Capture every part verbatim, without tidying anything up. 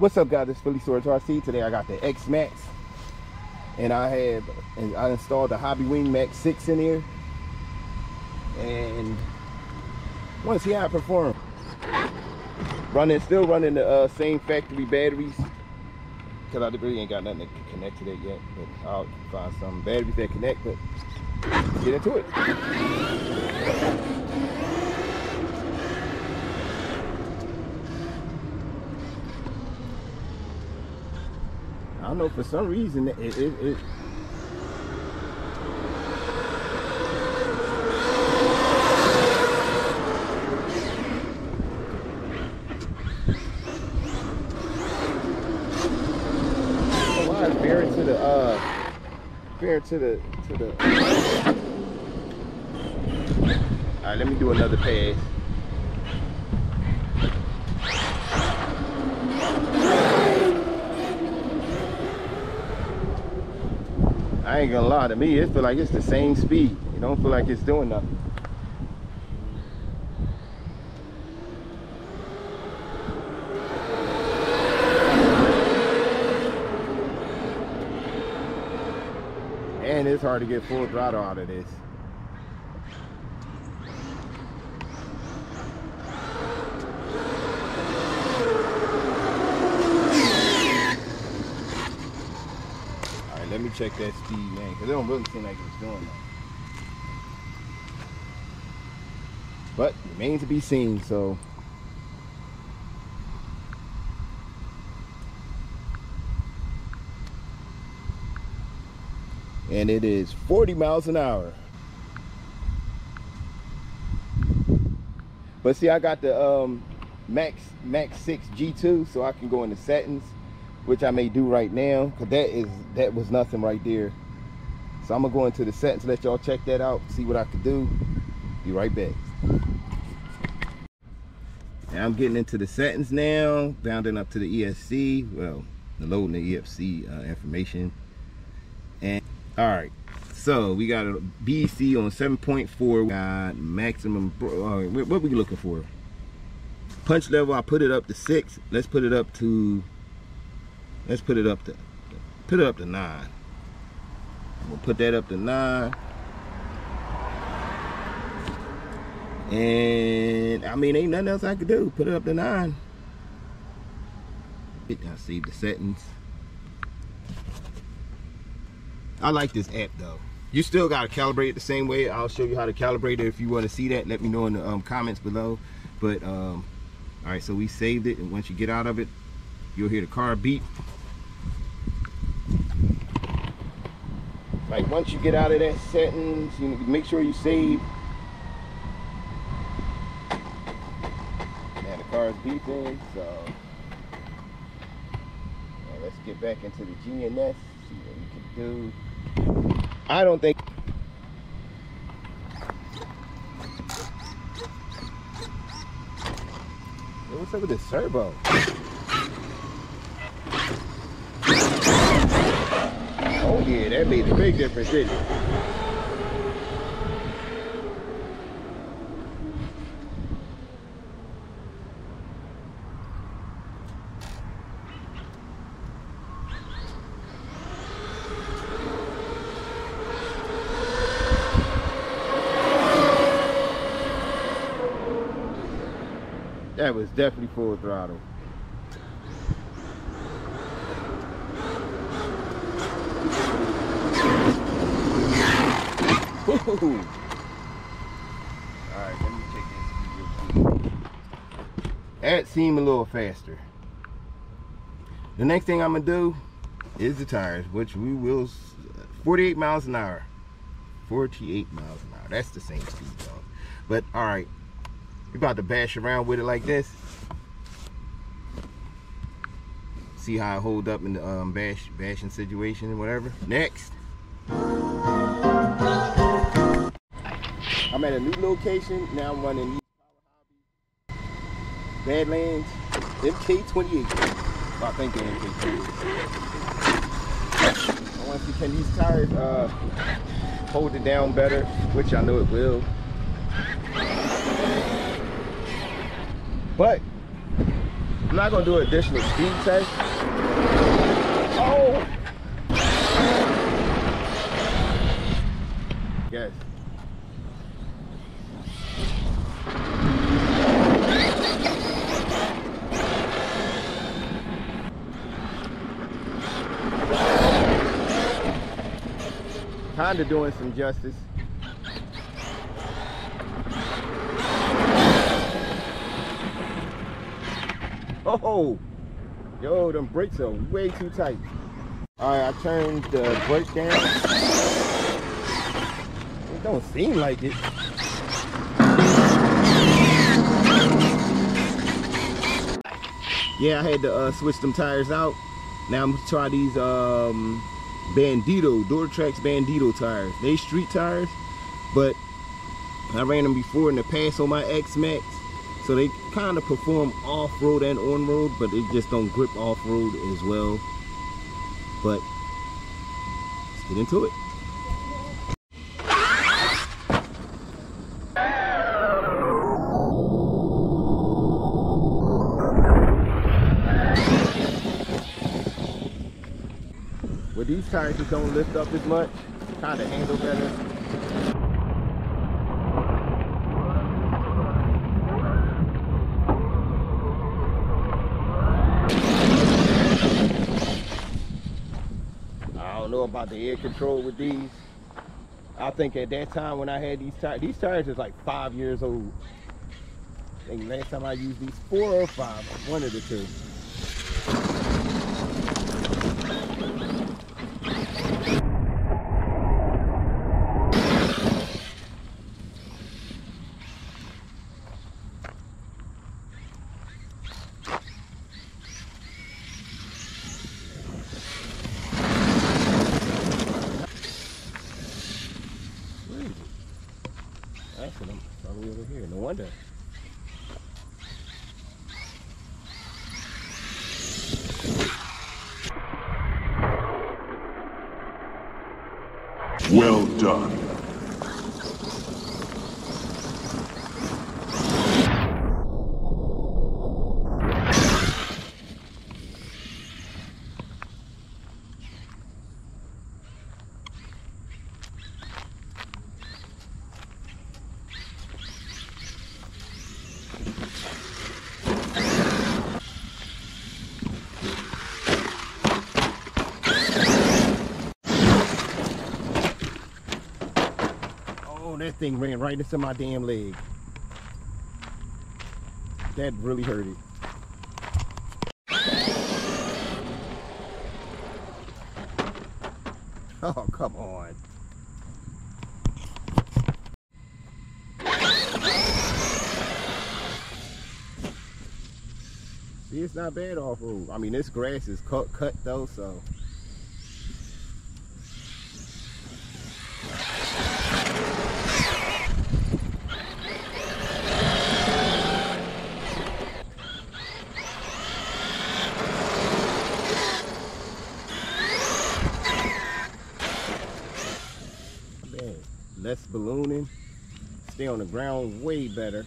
What's up, guys? It's Philly Swords R C. Today I got the X-Maxx, and I have and I installed the Hobbywing max six in here, and I want to see how I perform. Running, still running the uh, same factory batteries, because I really ain't got nothing to connect to that yet. But I'll find some batteries that connect. But let's get into it. I don't know, for some reason it, it, it why it's buried to the uh buried to the to the Alright, let me do another pass. I ain't gonna lie, to me it feel like it's the same speed. It don't feel like it's doing nothing. And it's hard to get full throttle out of this. Let me check that speed, man, because it don't really seem like it's doing that. But it remains to be seen, so. And it is forty miles an hour. But see, I got the um, max six G two, so I can go into settings, which I may do right now, because that is that was nothing right there. So I'm gonna go into the settings, let y'all check that out, see what I could do. Be right back. Now I'm getting into the settings now, bounding up to the E S C, well, the loading the E F C uh, information. And all right, so we got a B E C on seven point four. Got maximum. Uh, what are we looking for? Punch level. I put it up to six. Let's put it up to. Let's put it up to put it up to nine. We'll put that up to nine. And I mean, ain't nothing else I could do. Put it up to nine. I see the settings. I like this app though. You still gotta calibrate it the same way. I'll show you how to calibrate it. If you want to see that, let me know in the um, comments below. But um, all right, so we saved it, and once you get out of it, you'll hear the car beep. Like once you get out of that settings, you make sure you save. Now the car is beeping, so now let's get back into the G N S, see what we can do. I don't think. Hey, what's up with this servo? Oh yeah, that made a big difference, didn't it? That was definitely full throttle. All right, let me check this video. That seemed a little faster. The next thing I'm gonna do is the tires, which we will forty-eight miles an hour. forty-eight miles an hour. That's the same speed, dog. But all right, we're about to bash around with it like this. See how it hold up in the um, bash bashing situation and whatever. Next. I'm at a new location, now I'm running Badlands M K twenty-eight. I think they're M K twenty-eight. I want to see, can these tires uh, hold it down better, which I know it will. But, not gonna do an additional speed test. Oh! Yes. Kinda doing some justice. Oh, yo, them brakes are way too tight. All right, I turned the brake down. It don't seem like it. Yeah, I had to uh, switch them tires out. Now I'm gonna try these um, Bandito, DoorTrax Bandito tires. They street tires, but I ran them before in the past on my X-Maxx. So they kind of perform off-road and on-road, but they just don't grip off-road as well. But let's get into it. With these tires that don't lift up as much, kind of handle better. About the air control with these. I think at that time when I had these tires, these tires is like five years old. I think last time I used these, four or five, one of the two. Wonder. Well done. That thing ran right into my damn leg. That really hurt it. Oh, come on. See, it's not bad off-road. I mean, this grass is cut, cut though, so. Less ballooning, stay on the ground way better.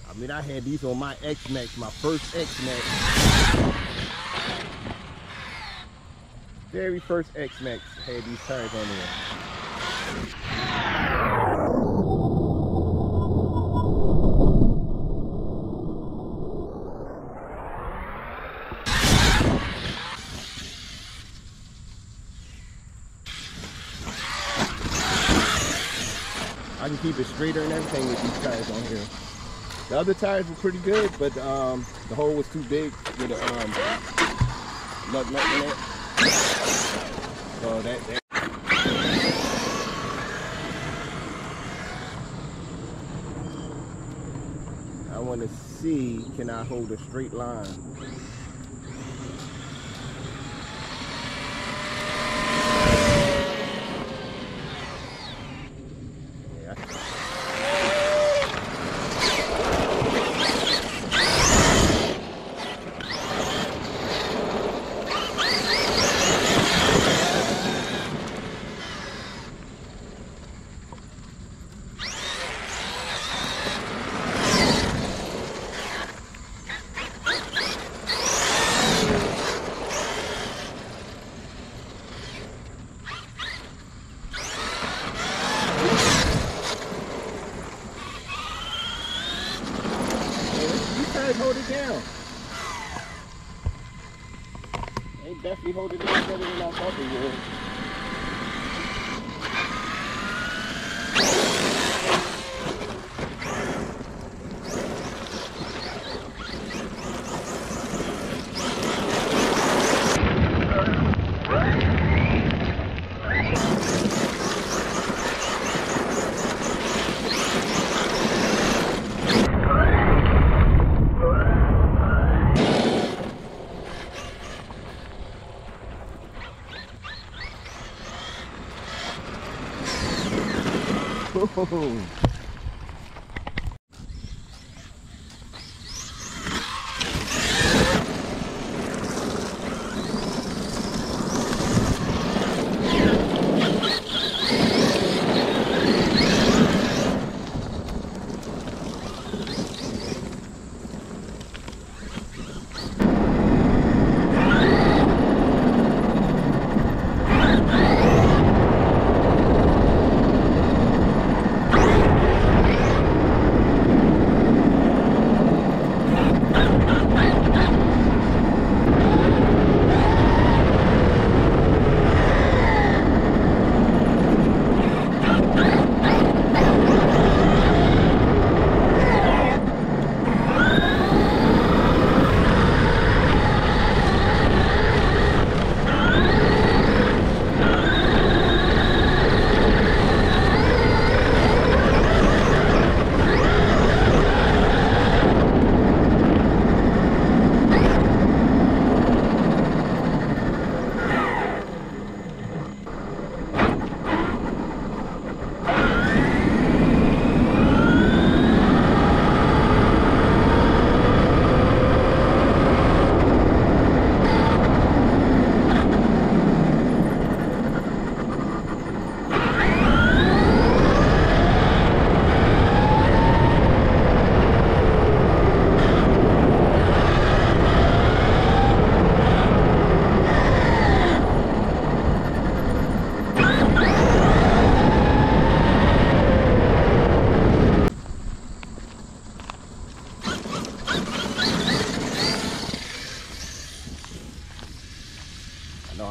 I mean, I had these on my X-Maxx, my first X-Maxx. Very first X-Maxx had these tires on there. I can keep it straighter and everything with these tires on here. The other tires were pretty good, but um, the hole was too big with the um, nut nut in it. So that, that. I want to see, can I hold a straight line? hold it down. They definitely hold it down better than I thought they would. Oh,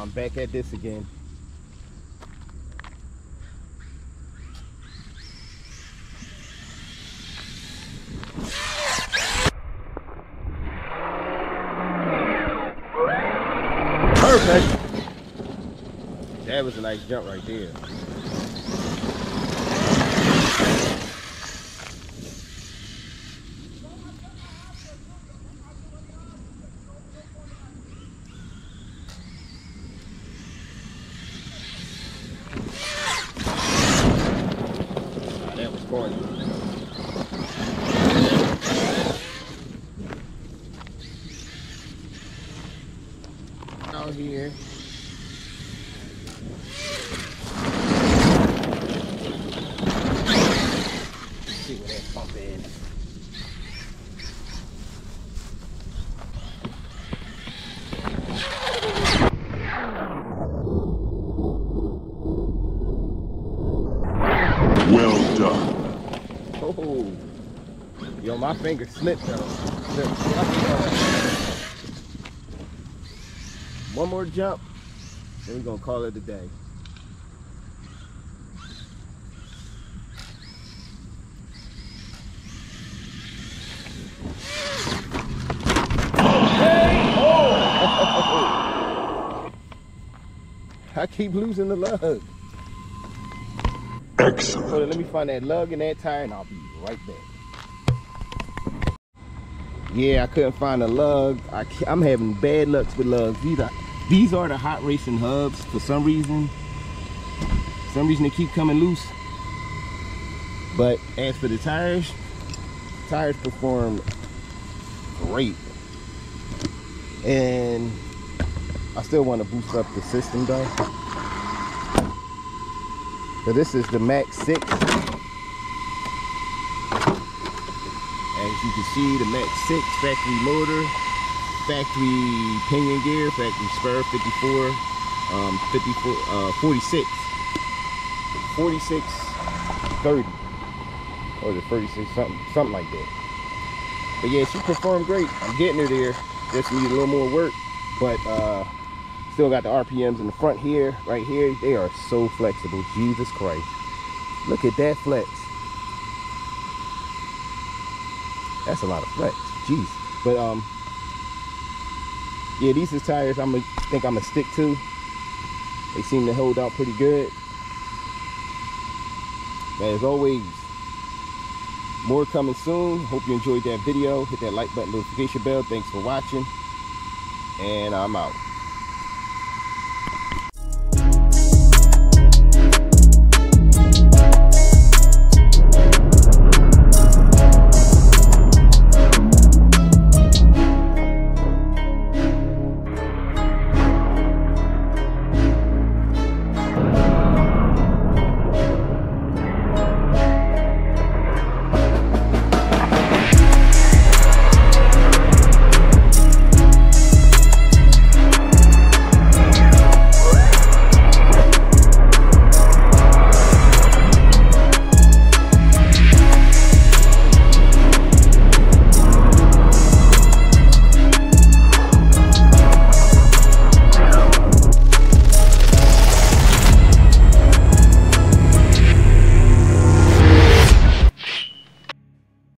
I'm back at this again. Perfect. That was a nice jump right there. Out here. Let's see where that pump is. Well done. Oh, yo, my finger slipped though. Slipped. One more jump, then we're gonna call it a day. Hey, oh. I keep losing the lug. Excellent. So let me find that lug and that tire and I'll be right back. Yeah, I couldn't find the lug. I, I'm having bad luck with lugs. These are These are the Hot Racing hubs. For some reason, some reason they keep coming loose. But as for the tires, tires perform great. And I still want to boost up the system though. So this is the MAX six. As you can see, the MAX six factory motor. Factory pinion gear, factory spur, fifty-four, um, fifty-four, uh, forty-six, forty-six, thirty, or is it thirty-six, something, something like that. But yeah, she performed great. I'm getting her there. Just need a little more work, but uh, still got the R P Ms in the front here, right here. They are so flexible, Jesus Christ. Look at that flex. That's a lot of flex, jeez. But um, yeah, these is tires I'm gonna think I'm gonna stick to. They seem to hold out pretty good. As always, more coming soon. Hope you enjoyed that video. Hit that like button, notification bell. Thanks for watching, and I'm out.